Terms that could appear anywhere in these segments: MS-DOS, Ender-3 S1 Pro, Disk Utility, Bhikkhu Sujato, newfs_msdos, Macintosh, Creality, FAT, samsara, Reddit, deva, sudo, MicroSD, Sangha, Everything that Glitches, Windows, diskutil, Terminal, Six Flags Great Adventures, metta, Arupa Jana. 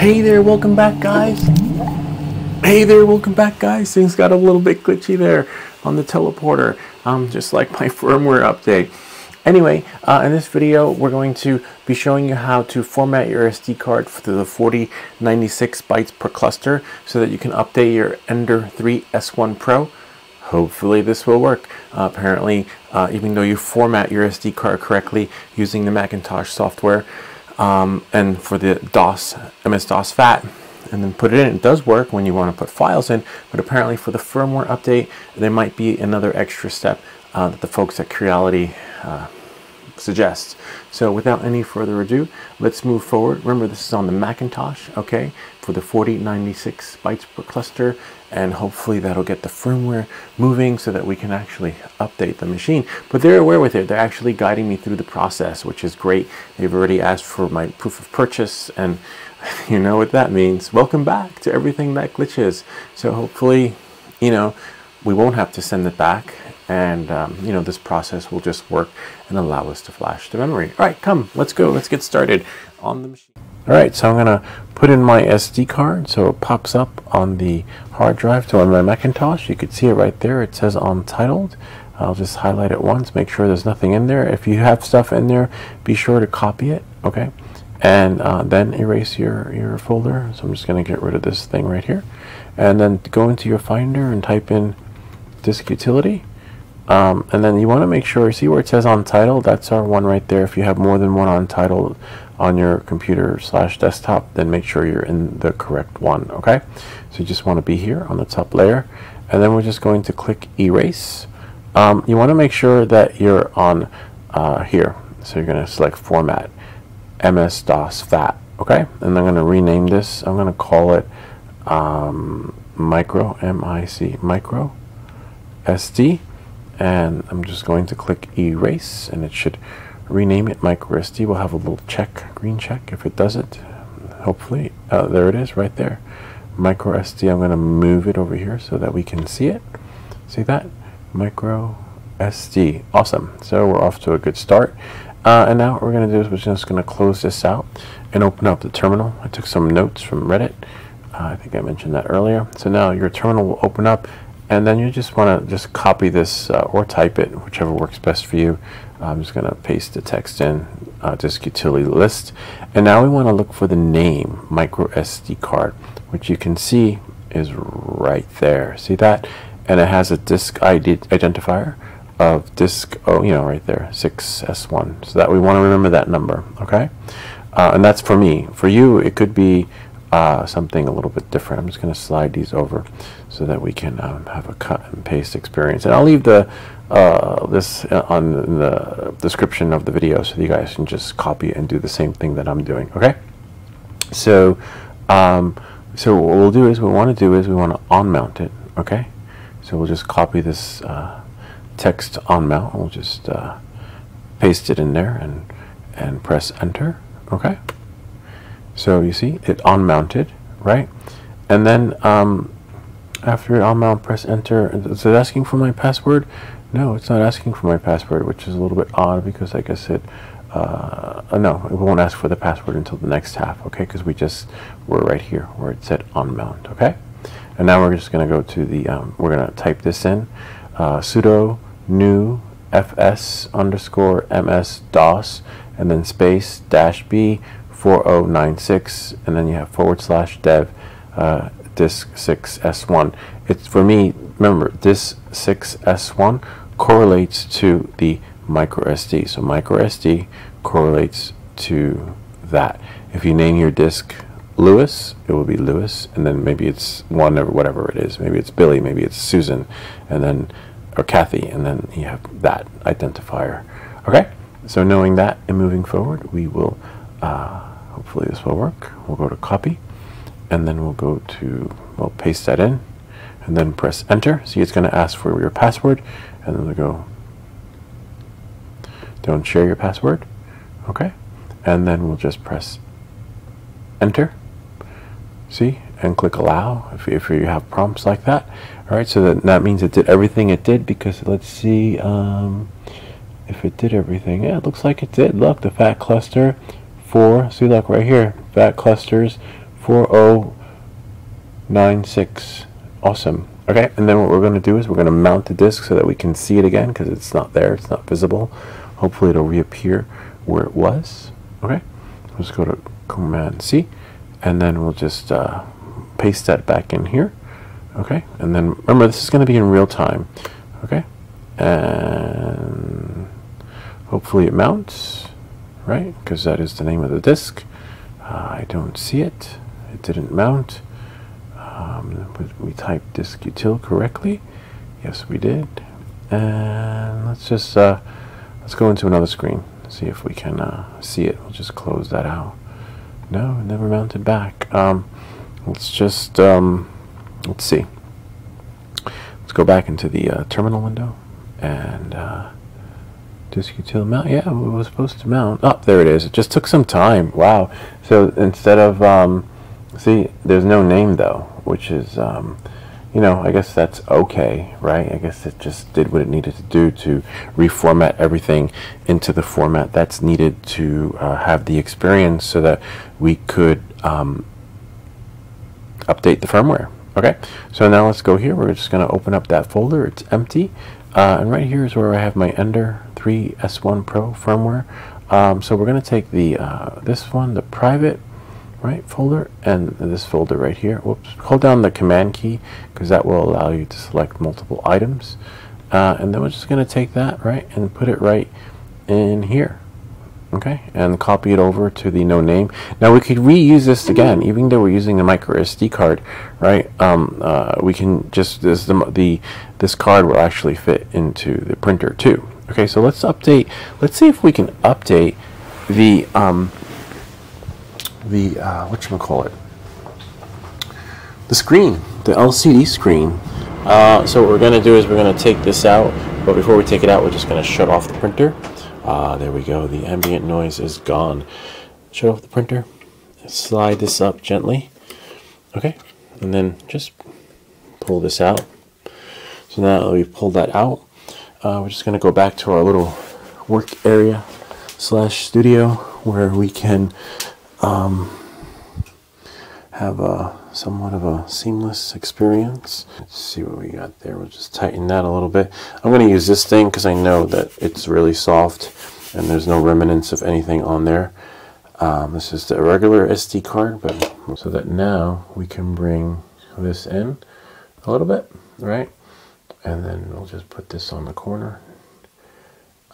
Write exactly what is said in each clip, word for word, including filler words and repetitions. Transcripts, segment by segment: Hey there, welcome back guys. Hey there, welcome back guys. Things got a little bit glitchy there on the teleporter, um, just like my firmware update. Anyway, uh, in this video we're going to be showing you how to format your S D card for the forty ninety-six bytes per cluster so that you can update your Ender three S one Pro. Hopefully this will work. Uh, apparently, uh, even though you format your S D card correctly using the Macintosh software um, and for the DOS, M S DOS FAT, and then put it in, it does work when you want to put files in, but apparently for the firmware update, there might be another extra step uh, that the folks at Creality uh, suggest. So without any further ado, let's move forward. Remember, this is on the Macintosh, okay, for the forty ninety-six bytes per cluster, and hopefully that'll get the firmware moving so that we can actually update the machine. But they're aware with it. They're actually guiding me through the process, which is great. They've already asked for my proof of purchase, and you know what that means. Welcome back to everything that glitches. So hopefully, you know, we won't have to send it back, and um, you know, this process will just work and allow us to flash to memory. All right, come, let's go, let's get started on the machine. All right, so I'm gonna put in my S D card so it pops up on the hard drive. So on my Macintosh, you can see it right there. It says untitled. I'll just highlight it once, make sure there's nothing in there. If you have stuff in there, be sure to copy it, okay? And uh, then erase your, your folder. So I'm just gonna get rid of this thing right here. And then go into your Finder and type in Disk Utility. Um, and then you want to make sure, see where it says untitled? That's our one right there. If you have more than one untitled on your computer slash desktop, then make sure you're in the correct one, okay? So you just want to be here on the top layer. And then we're just going to click Erase. Um, you want to make sure that you're on uh, here. So you're going to select Format, M S DOS FAT, okay? And I'm going to rename this. I'm going to call it um, Micro, M I C, Micro S D. And I'm just going to click Erase, and it should rename it MicroSD. We'll have a little check, green check, if it does it. Hopefully, uh, there it is right there. MicroSD, I'm going to move it over here so that we can see it. See that? MicroSD. Awesome. So we're off to a good start. Uh, and now what we're going to do is we're just going to close this out and open up the terminal. I took some notes from Reddit. Uh, I think I mentioned that earlier. So now your terminal will open up. And then you just want to just copy this uh, or type it, whichever works best for you. I'm just going to paste the text in, uh, disk utility list. And now we want to look for the name, microSD card, which you can see is right there. See that? And it has a disk I D identifier of disk, oh, you know, right there, six S one. So that we want to remember that number, okay? Uh, and that's for me. For you, it could be Uh, something a little bit different. I'm just going to slide these over so that we can um, have a cut and paste experience. And I'll leave the uh, this on the description of the video so that you guys can just copy and do the same thing that I'm doing. Okay. So, um, so what we'll do is we want to do is we want to unmount it. Okay. So we'll just copy this uh, text unmount. We'll just uh, paste it in there and and press enter. Okay. So you see it unmounted, right? And then um, after it unmount, press enter. Is it asking for my password? No, it's not asking for my password, which is a little bit odd because, like I said, uh, no, it won't ask for the password until the next half, okay? Because we just were right here where it said unmount, okay? And now we're just going to go to the, um, we're going to type this in, uh, sudo newfs underscore msdos, and then space dash b four oh nine six, and then you have forward slash dev uh, disk six S one. It's for me, remember, this six S one correlates to the microSD. So microSD correlates to that. If you name your disk Lewis, it will be Lewis, and then maybe it's one or whatever it is. Maybe it's Billy, maybe it's Susan, and then, or Kathy, and then you have that identifier. Okay? So knowing that and moving forward, we will Uh, hopefully this will work. We'll go to copy, and then we'll go to, we'll paste that in, and then press enter. See, it's going to ask for your password, and then we'll go, don't share your password, okay? And then we'll just press enter, see, and click allow if, if you have prompts like that. All right, so that, that means it did everything it did, because let's see um, if it did everything. Yeah, it looks like it did. Look, the FAT cluster, four, see, look right here, FAT clusters four oh nine six. Awesome. Okay, and then what we're going to do is we're going to mount the disk so that we can see it again, because it's not there, it's not visible. Hopefully it'll reappear where it was. Okay, let's go to Command C, and then we'll just uh, paste that back in here. Okay, and then remember, this is going to be in real time. Okay, and hopefully it mounts, right? Because that is the name of the disk. Uh, I don't see it. It didn't mount. Um, we typed diskutil correctly. Yes, we did. And let's just uh, let's go into another screen. See if we can uh, see it. We'll just close that out. No, it never mounted back. Um, let's just um, let's see. Let's go back into the uh, terminal window and uh, diskutil mount. Yeah, it was supposed to mount. Oh, there it is. It just took some time. Wow. So instead of um, see, there's no name though, which is um, you know, I guess that's okay, right? I guess it just did what it needed to do to reformat everything into the format that's needed to uh, have the experience so that we could um, update the firmware. Okay, so now let's go here. We're just going to open up that folder. It's empty. Uh, and right here is where I have my Ender three S one Pro firmware. Um, so we're going to take the uh, this one, the private right folder, and this folder right here. Whoops. Hold down the command key, because that will allow you to select multiple items, uh, and then we're just going to take that, right, and put it right in here. Okay, and copy it over to the no name. Now we could reuse this again, even though we're using a micro S D card, right? Um, uh, we can just this the, the this card will actually fit into the printer too. Okay, so let's update. Let's see if we can update the um, the uh, whatchamacallit, the screen, the L C D screen. Uh, so what we're going to do is we're going to take this out, but before we take it out, we're just going to shut off the printer. Uh, there we go, the ambient noise is gone. Shut off the printer, slide this up gently, okay, and then just pull this out. So now that we've pulled that out, uh, we're just going to go back to our little work area slash studio where we can Um, have a somewhat of a seamless experience. Let's see what we got there. We'll just tighten that a little bit. I'm going to use this thing because I know that it's really soft and there's no remnants of anything on there. Um, this is the regular S D card, but so that now we can bring this in a little bit, right? And then we'll just put this on the corner.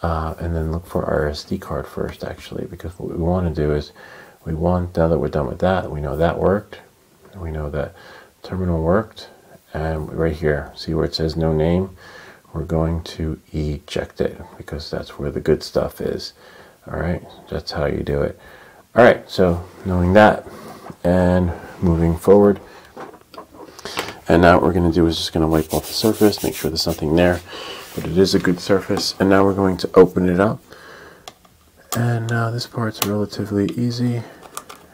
Uh, and then look for our S D card first, actually, because what we want to do is we want, now that we're done with that, we know that worked, we know that terminal worked, and right here, see where it says no name, we're going to eject it, because that's where the good stuff is. All right, that's how you do it. All right, so knowing that and moving forward, and now what we're going to do is just going to wipe off the surface, make sure there's nothing there, but it is a good surface, and now we're going to open it up. And now uh, this part's relatively easy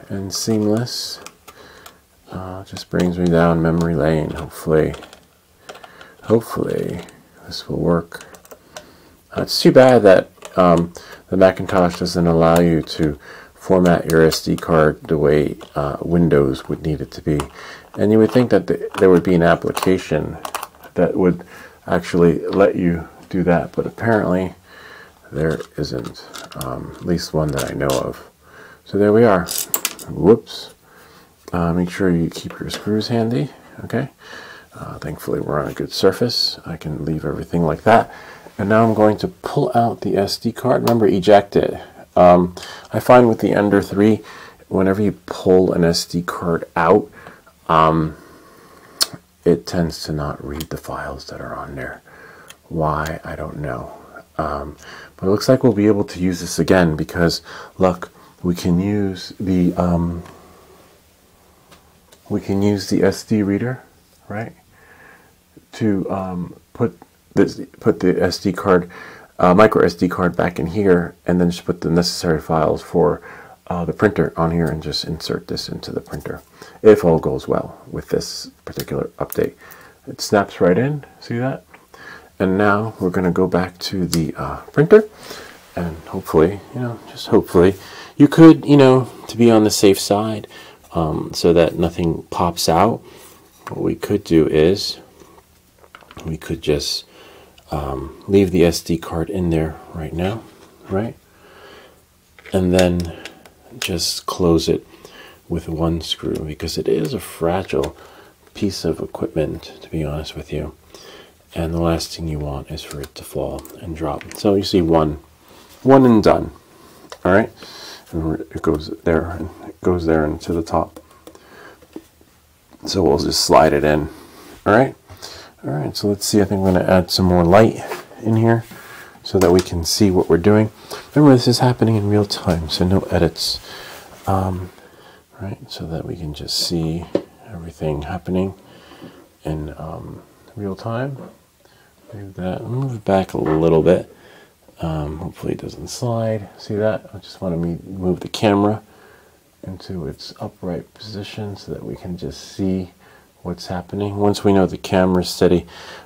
and seamless. Uh, just brings me down memory lane. Hopefully, hopefully this will work. Uh, it's too bad that um, the Macintosh doesn't allow you to format your S D card the way uh, Windows would need it to be. And you would think that the, there would be an application that would actually let you do that, but apparently there isn't, um, at least one that I know of. So there we are. Whoops. Uh, make sure you keep your screws handy. Okay. Uh, thankfully we're on a good surface. I can leave everything like that. And now I'm going to pull out the S D card. Remember, eject it. Um, I find with the Ender three, whenever you pull an S D card out, um, it tends to not read the files that are on there. Why? I don't know. Um, but it looks like we'll be able to use this again because, look, we can use the um, we can use the S D reader, right, to um, put this put the S D card, uh, micro S D card back in here, and then just put the necessary files for uh, the printer on here, and just insert this into the printer. If all goes well with this particular update, it snaps right in. See that? And now we're going to go back to the uh, printer, and hopefully, you know, just hopefully, you could, you know, to be on the safe side, um, so that nothing pops out. What we could do is we could just um, leave the S D card in there right now, right? And then just close it with one screw, because it is a fragile piece of equipment, to be honest with you. And the last thing you want is for it to fall and drop. So you see one, one and done. All right, and it goes there, and it goes there and to the top. So we'll just slide it in. All right, all right. So let's see. I think I'm going to add some more light in here so that we can see what we're doing. Remember, this is happening in real time, so no edits. Um, right, so that we can just see everything happening in um, real time. Move that. Move back a little bit. Um, hopefully it doesn't slide. See that? I just want to move the camera into its upright position so that we can just see what's happening. Once we know the camera's steady,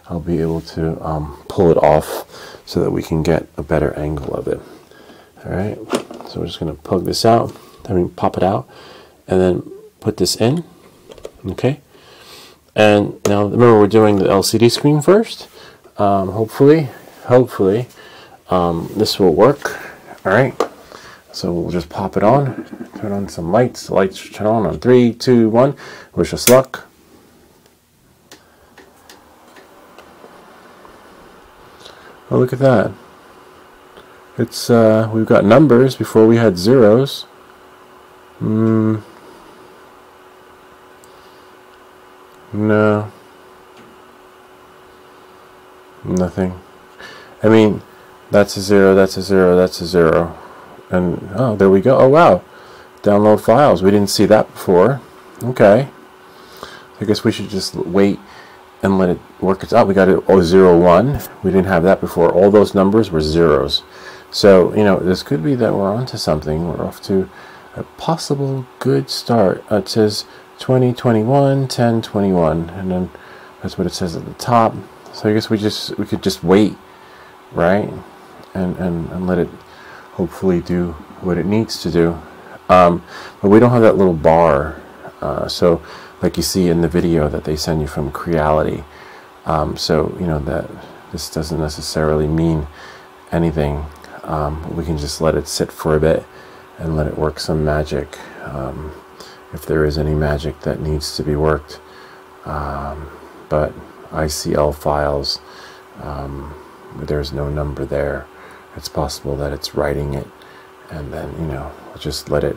I'll be able to um, pull it off so that we can get a better angle of it. All right, so we're just going to plug this out, I mean pop it out, and then put this in. Okay, and now remember, we're doing the L C D screen first. Um, hopefully, hopefully um, this will work. All right, so we'll just pop it on, turn on some lights. The lights turn on on three, two, one. Wish us luck. Oh, look at that. It's uh, we've got numbers. Before we had zeros. Hmm. No. Nothing. I mean, that's a zero, that's a zero, that's a zero. And, oh, there we go. Oh, wow. Download files. We didn't see that before. Okay. I guess we should just wait and let it work its out. We got it oh, zero, one. We didn't have that before. All those numbers were zeros. So, you know, this could be that we're onto something. We're off to a possible good start. Uh, it says twenty, twenty-one, ten, twenty-one. And then that's what it says at the top. So I guess we just we could just wait, right? And, and, and let it hopefully do what it needs to do. Um, but we don't have that little bar. Uh, so like you see in the video that they send you from Creality. Um, so, you know, that this doesn't necessarily mean anything. Um, we can just let it sit for a bit and let it work some magic. Um, if there is any magic that needs to be worked. Um, but I C L files, um, there's no number there. It's possible that it's writing it, and then, you know, we'll just let it,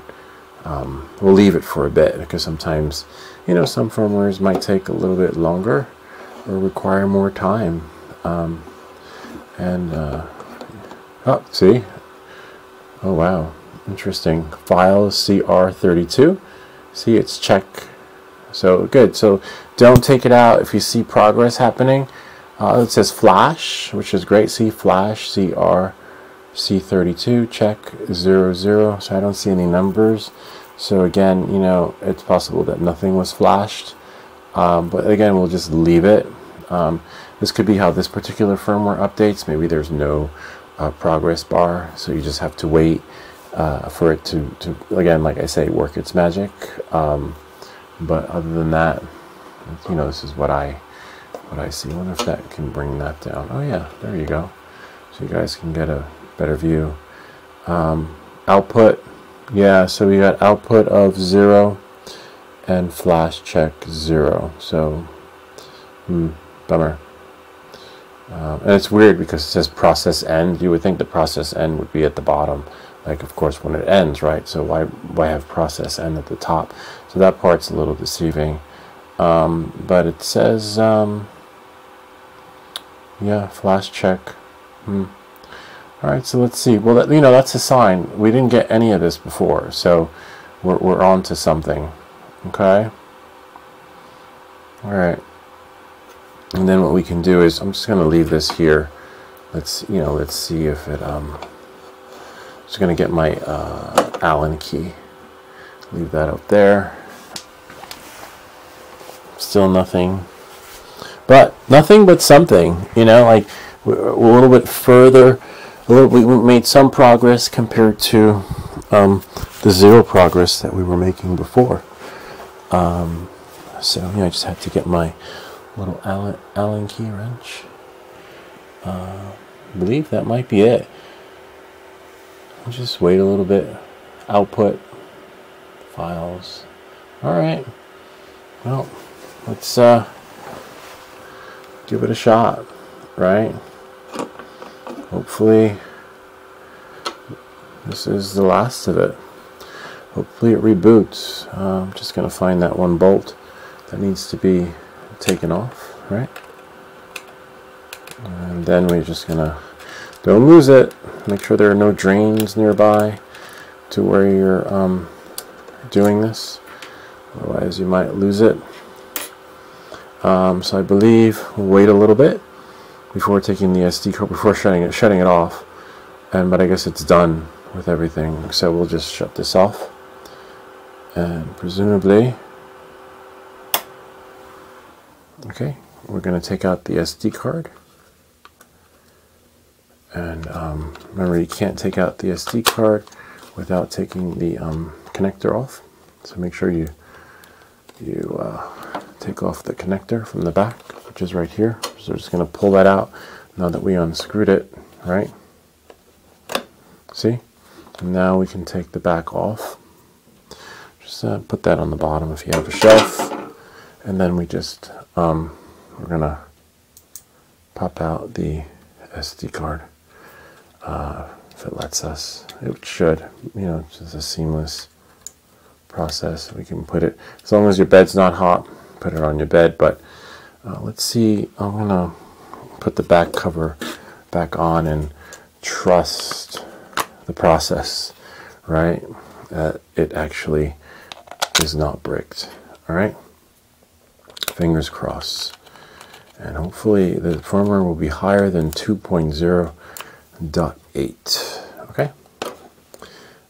um, we'll leave it for a bit, because sometimes, you know, some firmwares might take a little bit longer or require more time. Um, and, uh, oh, see? Oh, wow. Interesting. File C R thirty-two. See, it's check. So, good. So, don't take it out if you see progress happening. Uh, it says flash, which is great. See, flash, C R. C thirty-two, check, zero zero. So I don't see any numbers. So again, you know, it's possible that nothing was flashed. Um, but again, we'll just leave it. Um, this could be how this particular firmware updates. Maybe there's no uh, progress bar. So you just have to wait uh, for it to, to, again, like I say, work its magic. Um, but other than that, you know, this is what I, what I see. I wonder if that can bring that down. Oh yeah, there you go. So you guys can get a better view. Um, output, yeah, so we got output of zero and flash check zero. So, hmm, bummer. Um, and it's weird because it says process end. You would think the process end would be at the bottom, like of course when it ends, right? So why why have process end at the top? So that part's a little deceiving. Um, but it says, um, yeah, flash check. Hmm. All right, so let's see. Well, that, you know, that's a sign. We didn't get any of this before, so we're, we're on to something. Okay? All right. And then what we can do is, I'm just going to leave this here. Let's, you know, let's see if it, um, I'm just going to get my uh, Allen key. Leave that up there. Still nothing. But, nothing but something, you know, like, we're a little bit further. We made some progress compared to um, the zero progress that we were making before. Um, so you know, I just had to get my little Allen, Allen key wrench. Uh, I believe that might be it. I'll just wait a little bit. Output files. All right. Well, let's uh, give it a shot, right? Hopefully, this is the last of it. Hopefully it reboots. Uh, I'm just going to find that one bolt that needs to be taken off, right? And then we're just going to, don't lose it. Make sure there are no drains nearby to where you're um, doing this. Otherwise you might lose it. Um, so I believe we'll wait a little bit before taking the S D card, before shutting it, shutting it off. And but I guess it's done with everything. So we'll just shut this off. And presumably, okay, we're going to take out the S D card. And um, remember, you can't take out the S D card without taking the um, connector off. So make sure you you uh, take off the connector from the back, which is right here. So we're just going to pull that out now that we unscrewed it, right? See? And now we can take the back off. Just uh, put that on the bottom if you have a shelf. And then we just, um, we're going to pop out the S D card. Uh, if it lets us, it should, you know, just a seamless process. We can put it, as long as your bed's not hot, put it on your bed. But uh, let's see, I'm going to put the back cover back on and trust the process, right? Uh, it actually is not bricked, all right? Fingers crossed. And hopefully the firmware will be higher than two point oh point eight. Okay.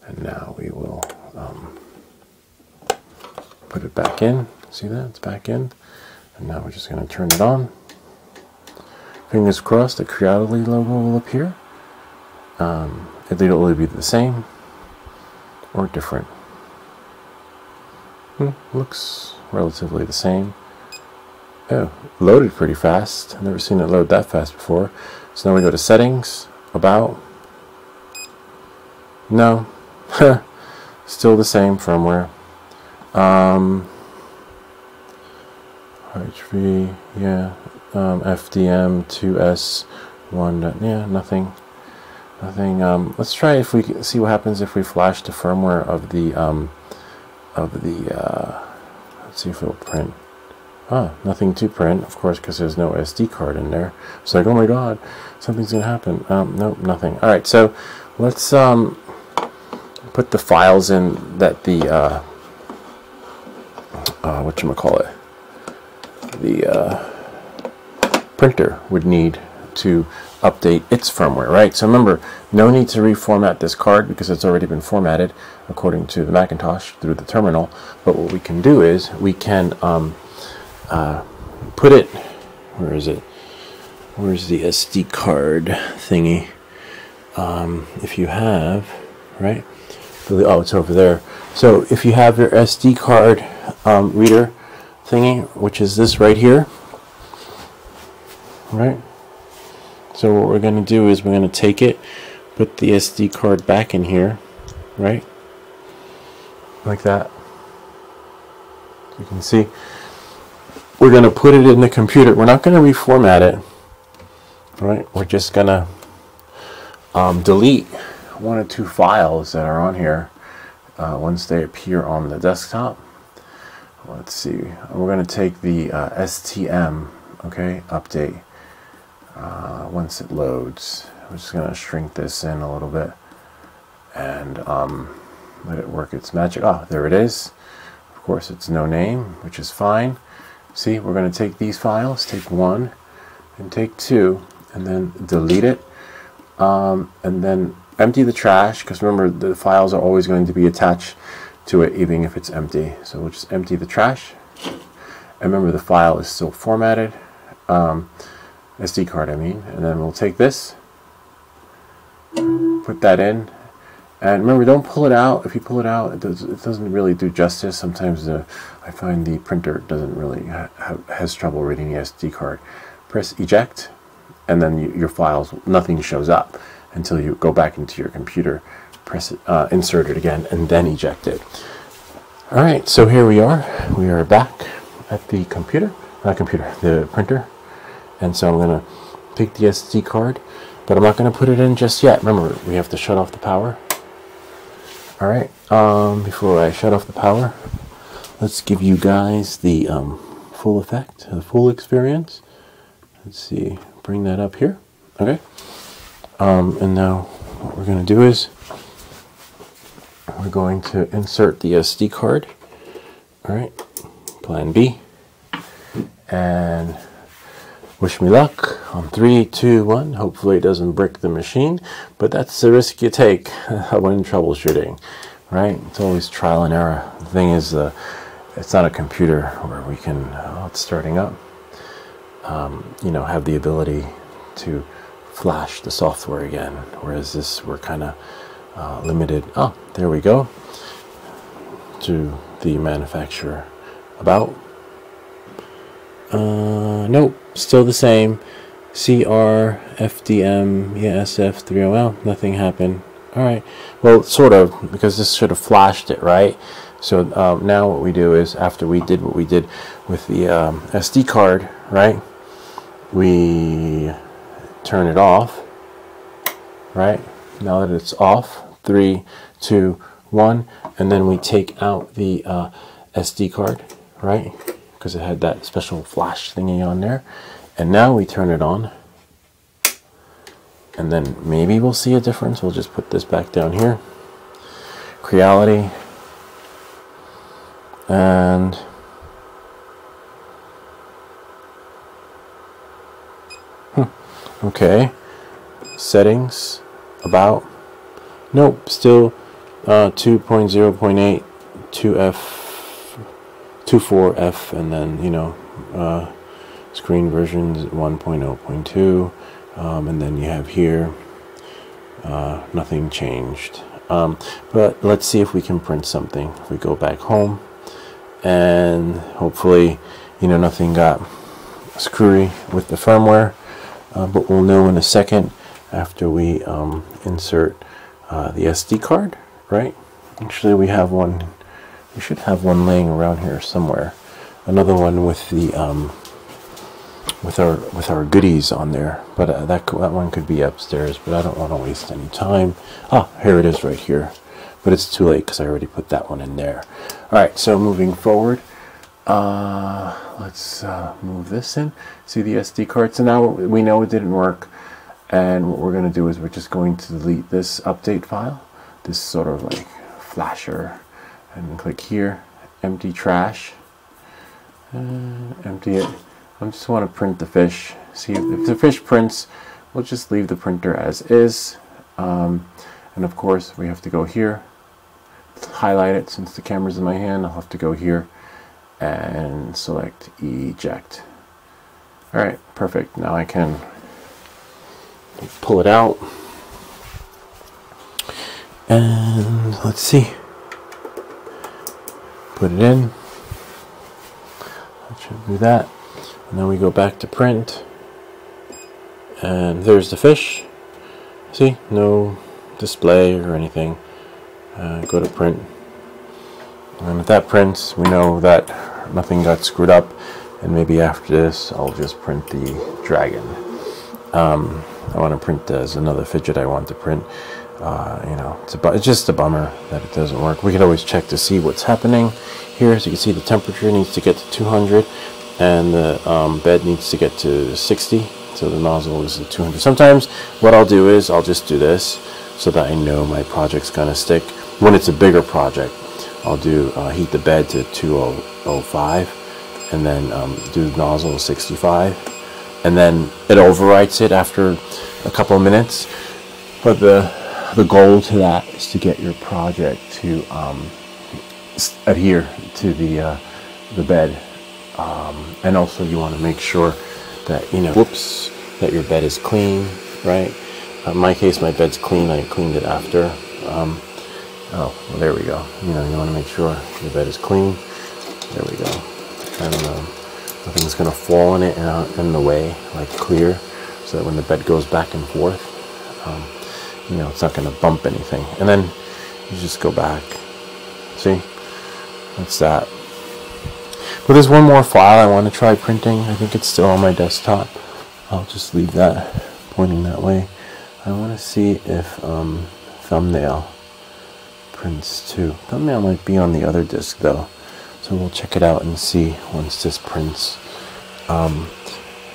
And now we will um, put it back in. See that? It's back in. And now we're just going to turn it on. Fingers crossed the Creality logo will appear. Um, it'll either be the same or different. Hmm, looks relatively the same. Oh, loaded pretty fast. I've never seen it load that fast before. So now we go to settings, about. No, still the same firmware. Um, H V, yeah. Um, F D M two S one, yeah, nothing. Nothing. Um, let's try if we can see what happens if we flash the firmware of the um, of the. Uh, let's see if it'll print. Ah, nothing to print, of course, because there's no S D card in there. It's like, oh my God, something's gonna happen. Um, nope, nothing. All right, so let's um, put the files in that the uh, uh, whatchamacallit, the uh, printer would need to update its firmware, right? So remember, no need to reformat this card because it's already been formatted according to the Macintosh through the terminal. But what we can do is we can um, Uh, put it, where is it? Where's the S D card thingy? Um, if you have, right? Oh, it's over there. So if you have your S D card um, reader thingy, which is this right here, right? So what we're going to do is we're going to take it, put the S D card back in here, right? Like that. You can see. We're going to put it in the computer. We're not going to reformat it, right? We're just going to um, delete one or two files that are on here uh, once they appear on the desktop. Let's see. We're going to take the uh, S T M, okay, update uh, once it loads. We're just going to shrink this in a little bit and um, let it work its magic. Oh, there it is. Of course, it's no name, which is fine. See, we're going to take these files, take one and take two, and then delete it, um, and then empty the trash, because remember the files are always going to be attached to it even if it's empty. So we'll just empty the trash, and remember the file is still formatted, um, S D card I mean, and then we'll take this, put that in, And remember, don't pull it out. If you pull it out, it, does, it doesn't really do justice. Sometimes the, I find the printer doesn't really ha has trouble reading the S D card. Press eject, and then you, your files, nothing shows up until you go back into your computer, press it, uh, insert it again, and then eject it. All right, so here we are. We are back at the computer, not computer, the printer. And so I'm gonna take the S D card, but I'm not gonna put it in just yet. Remember, we have to shut off the power. All right, um, before I shut off the power, let's give you guys the um, full effect, the full experience. Let's see, bring that up here, okay? Um, and now what we're gonna do is we're going to insert the S D card, all right, plan B, and wish me luck on three, two, one. Hopefully it doesn't brick the machine, but that's the risk you take when troubleshooting, right? It's always trial and error. The thing is, uh, it's not a computer where we can, uh, it's starting up, um, you know, have the ability to flash the software again. Whereas this, we're kind of uh, limited. Oh, there we go. To the manufacturer about. Uh, nope, still the same. C R, F D M, yeah, S F three oh L, nothing happened. All right, well, sort of, because this should have flashed it, right? So um, now what we do is, after we did what we did with the um, S D card, right? We turn it off, right? Now that it's off, three, two, one, and then we take out the uh, S D card, right? Because it had that special flash thingy on there. And now we turn it on, and then maybe we'll see a difference. We'll just put this back down here, Creality, and hmm, okay, settings, about, nope, still uh, two point oh point eight, two F, two point four F, and then, you know, uh, screen versions one point oh point two, um, and then you have here, uh, nothing changed. Um, but let's see if we can print something. If we go back home, and hopefully, you know, nothing got screwy with the firmware, uh, but we'll know in a second after we um, insert uh, the S D card, right? Actually, we have one. We should have one laying around here somewhere. Another one with the um, with our with our goodies on there, but uh, that that one could be upstairs. But I don't want to waste any time. Ah, here it is right here. But it's too late because I already put that one in there. All right. So moving forward, uh, let's uh, move this in. See the S D card. So now we know it didn't work, and what we're going to do is we're just going to delete this update file. This sort of like flasher. And click here, empty trash, uh, empty it. I just want to print the fish. See if, if the fish prints, we'll just leave the printer as is. Um, and of course, we have to go here, highlight it. Since the camera's in my hand, I'll have to go here and select eject. All right, perfect. Now I can pull it out. And let's see. Put it in, that should do that, and then we go back to print, and there's the fish. See, no display or anything. Uh, go to print, and if that prints, we know that nothing got screwed up, and maybe after this I'll just print the dragon. Um, I want to print as another fidget I want to print. Uh, you know, it's, a, it's just a bummer that it doesn't work. We can always check to see what's happening here. So you can see the temperature needs to get to two hundred, and the um, bed needs to get to sixty. So the nozzle is at two hundred. Sometimes what I'll do is I'll just do this so that I know my project's gonna stick. When it's a bigger project, I'll do uh, heat the bed to two oh oh five, and then um, do the nozzle sixty-five, and then it overwrites it after a couple of minutes. But the The goal to that is to get your project to um, adhere to the uh, the bed, um, and also you want to make sure that you know, whoops, that your bed is clean, right? In my case, my bed's clean. I cleaned it after, um, Oh, well, there we go. You know, you want to make sure your bed is clean. There we go. And um, nothing's going to fall in it uh, in the way, like clear, so that when the bed goes back and forth, um, you know, it's not going to bump anything. And then you just go back. See? That's that. But there's one more file I want to try printing. I think it's still on my desktop. I'll just leave that pointing that way. I want to see if um, thumbnail prints too. Thumbnail might be on the other disk though. So we'll check it out and see once this prints. Um,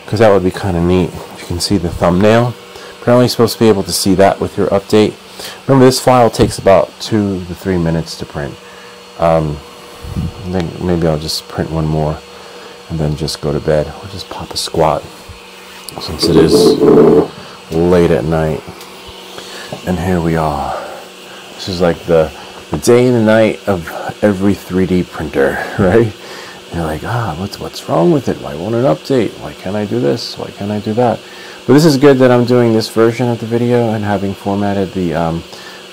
because that would be kind of neat. If you can see the thumbnail. Apparently you're supposed to be able to see that with your update. Remember, this file takes about two to three minutes to print. Um, I think maybe I'll just print one more and then just go to bed. I'll just pop a squat since it is late at night. And here we are. This is like the, the day and the night of every three D printer, right? You're like, ah, what's, what's wrong with it? Why won't it update? Why can't I do this? Why can't I do that? But this is good that I'm doing this version of the video and having formatted the, um,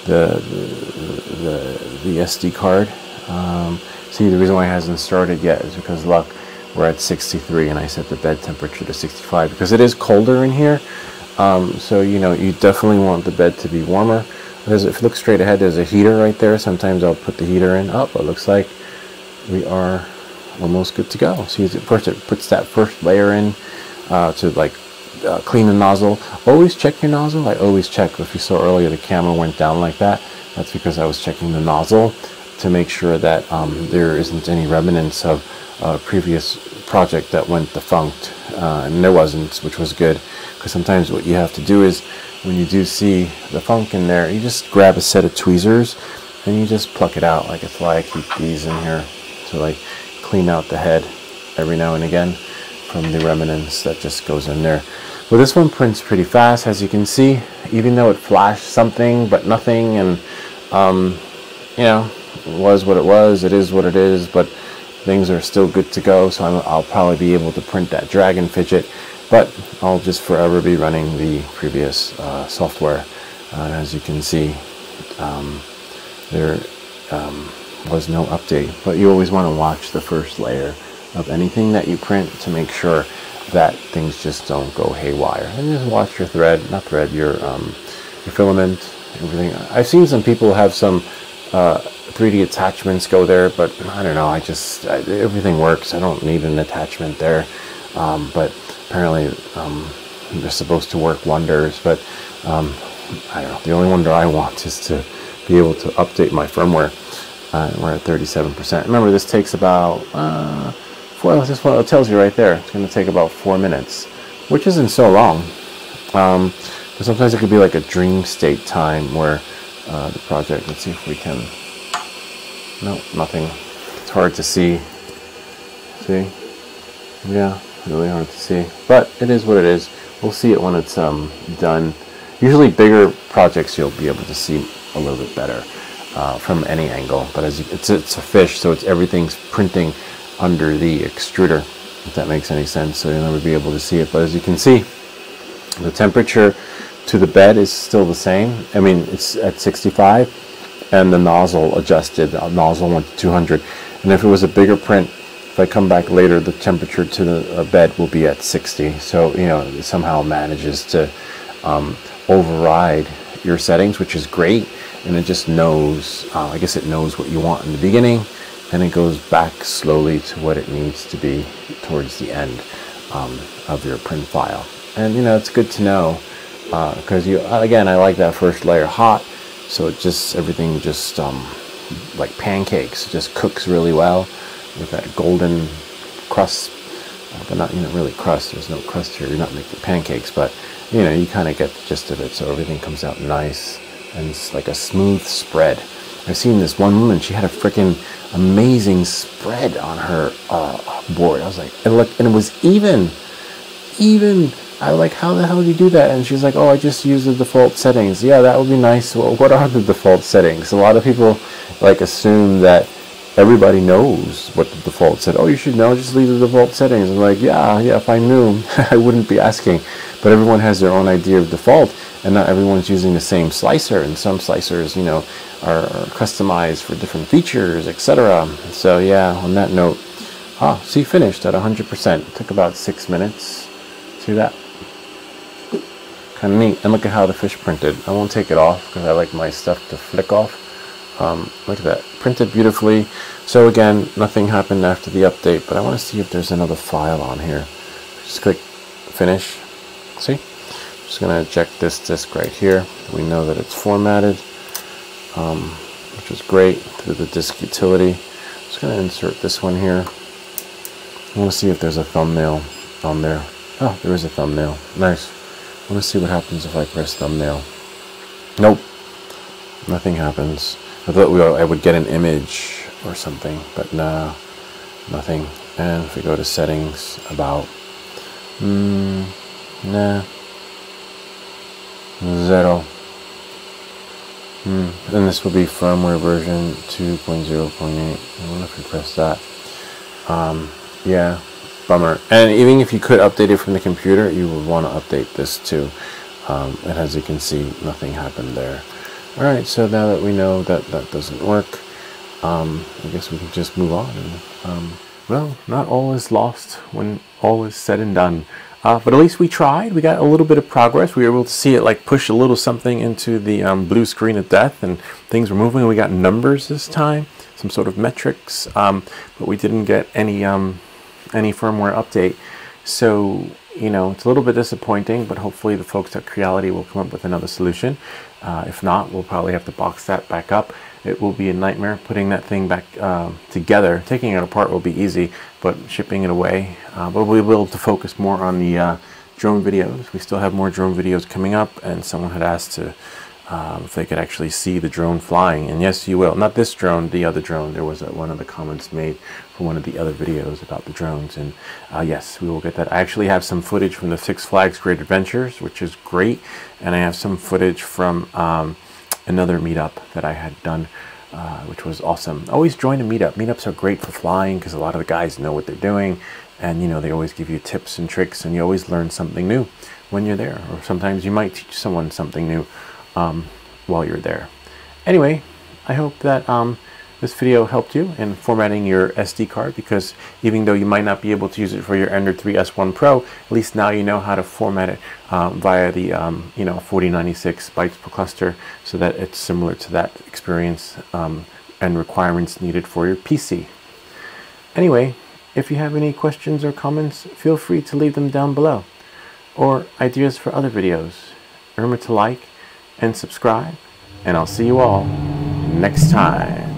the, the, the, the S D card. Um, see, the reason why it hasn't started yet is because, look, we're at sixty-three and I set the bed temperature to sixty-five because it is colder in here. Um, so, you know, you definitely want the bed to be warmer. There's, if you look straight ahead, there's a heater right there. Sometimes I'll put the heater in. Oh, it looks like we are almost good to go. See, first it puts that first layer in uh, to, like, uh, clean the nozzle. Always check your nozzle. I always check. If you saw earlier, the camera went down like that. That's because I was checking the nozzle to make sure that um, there isn't any remnants of a previous project that went defunct. Uh, and there wasn't, which was good. Because sometimes what you have to do is, when you do see the funk in there, you just grab a set of tweezers and you just pluck it out. Like, it's why I keep these in here to, like, clean out the head every now and again from the remnants that just goes in there. Well, this one prints pretty fast, as you can see, even though it flashed something but nothing, and um, you know, it was what it was, it is what it is, but things are still good to go. So I'm, I'll probably be able to print that dragon fidget. But I'll just forever be running the previous uh, software. Uh, as you can see, um, there um, was no update. But you always want to watch the first layer of anything that you print to make sure that things just don't go haywire. And just watch your thread, not thread, your, um, your filament, everything. I've seen some people have some uh, three D attachments go there, but I don't know. I just, I, everything works. I don't need an attachment there. Um, but apparently um, they're supposed to work wonders, but um, I don't know. The only wonder I want is to be able to update my firmware. Uh, we're at thirty-seven percent. Remember, this takes about, uh, four, this one, it tells you right there, it's going to take about four minutes, which isn't so long. Um, but sometimes it could be like a dream state time where uh, the project, let's see if we can, no, nothing. It's hard to see. See? Yeah. Really hard to see, but it is what it is. We'll see it when it's um, done. Usually bigger projects you'll be able to see a little bit better uh, from any angle, but as you, it's, it's a fish, so it's everything's printing under the extruder, if that makes any sense, so you'll never be able to see it. But as you can see, the temperature to the bed is still the same. I mean, it's at sixty-five, and the nozzle adjusted, the nozzle went to two hundred, and if it was a bigger print, if I come back later, the temperature to the bed will be at sixty. So, you know, it somehow manages to um, override your settings, which is great. And it just knows, uh, I guess it knows what you want in the beginning, and it goes back slowly to what it needs to be towards the end um, of your print file. And, you know, it's good to know because uh, you, again, I like that first layer hot. So it just, everything just um, like pancakes, it just cooks really well. With that golden crust, uh, but not, you know, really crust. There's no crust here. You're not making pancakes, but you know, you kind of get the gist of it. So everything comes out nice and it's like a smooth spread. I've seen this one woman. She had a freaking amazing spread on her uh, board. I was like, and look, and it was even, even. I like, how the hell do you do that? And she's like, oh, I just use the default settings. Yeah, that would be nice. Well, what are the default settings? A lot of people like assume that everybody knows what the default said. Oh, you should know, just leave the default settings. I'm like, yeah, yeah, if I knew, I wouldn't be asking. but everyone has their own idea of default, and not everyone's using the same slicer, and some slicers, you know, are, are customized for different features, et cetera. So yeah, on that note, ah, see, finished at one hundred percent. It took about six minutes. See that? Kind of neat. And look at how the fish printed. I won't take it off because I like my stuff to flick off. Um, look at that. Printed beautifully. So again, nothing happened after the update, but I want to see if there's another file on here. Just click finish. See? Just going to eject this disk right here. We know that it's formatted, um, which is great, through the disk utility. Just going to insert this one here. I want to see if there's a thumbnail on there. Oh, there is a thumbnail. Nice. I want to see what happens if I press thumbnail. Nope. Nothing happens. I thought we were, I would get an image or something, but nah, nothing. And if we go to settings, about, mm, nah, zero. Mm. And this will be firmware version two point zero point eight. I wonder if we press that. Um, yeah, bummer. And even if you could update it from the computer, you would want to update this too. Um, and as you can see, nothing happened there. All right, so now that we know that that doesn't work, um, I guess we can just move on. And, um, well, not all is lost when all is said and done. Uh, but at least we tried. We got a little bit of progress. We were able to see it like push a little something into the um, blue screen of death, and things were moving. And we got numbers this time, some sort of metrics, um, but we didn't get any um, any firmware update. So, you know, it's a little bit disappointing, but hopefully the folks at Creality will come up with another solution. Uh, if not, we'll probably have to box that back up. It will be a nightmare putting that thing back uh, together. Taking it apart will be easy, but shipping it away. Uh, but we'll be able to focus more on the uh, drone videos. We still have more drone videos coming up, and someone had asked to uh, if they could actually see the drone flying. And yes, you will. Not this drone, the other drone. There was a, one of the comments made for one of the other videos about the drones. And uh, yes, we will get that. I actually have some footage from the Six Flags Great Adventures, which is great. And I have some footage from um, another meetup that I had done, uh, which was awesome. Always join a meetup. Meetups are great for flying because a lot of the guys know what they're doing. And, you know, they always give you tips and tricks, and you always learn something new when you're there. Or sometimes you might teach someone something new. Um, while you're there. Anyway, I hope that um, this video helped you in formatting your S D card, because even though you might not be able to use it for your Ender three S one Pro, at least now you know how to format it um, via the um, you know, forty ninety-six bytes per cluster, so that it's similar to that experience um, and requirements needed for your P C. Anyway, if you have any questions or comments, feel free to leave them down below, or ideas for other videos. Remember to like and subscribe, and I'll see you all next time.